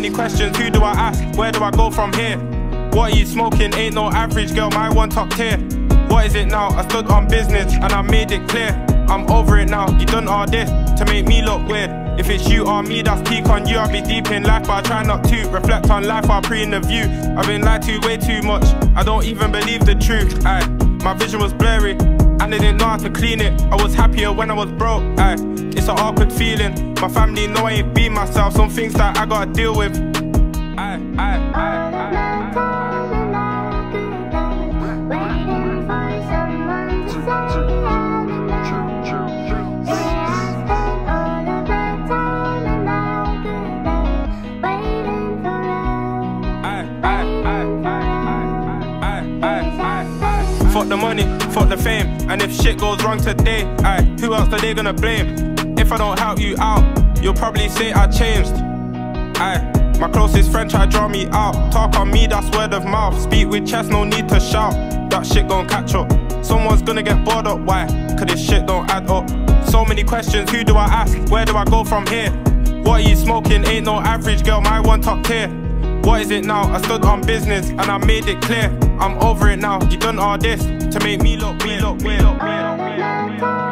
many questions, who do I ask? Where do I go from here? What are you smoking? Ain't no average girl, my one top tier. What is it now? I stood on business and I made it clear. I'm over it now, you done all this to make me look weird. If it's you or me, that's peak on you. I'll be deep in life, but I try not to. Reflect on life, I'll pre in the view. I've been lied to way too much, I don't even believe the truth. Aye. My vision was blurry, and I didn't know how to clean it. I was happier when I was broke. Aye. It's an awkward feeling. My family know I ain't be myself. Some things that I gotta deal with. Fuck the money, fuck the fame, and if shit goes wrong today, aye, who else are they gonna blame? If I don't help you out, you'll probably say I changed. Aye, my closest friend try draw me out. Talk on me, that's word of mouth. Speak with chest, no need to shout. That shit gon' catch up. Someone's gonna get bored up, why? Cause this shit don't add up. So many questions, who do I ask? Where do I go from here? What are you smoking? Ain't no average girl, my one top tier. What is it now? I stood on business and I made it clear. I'm over it now, you done all this to make me look, me look, me look, me look, me look, me look.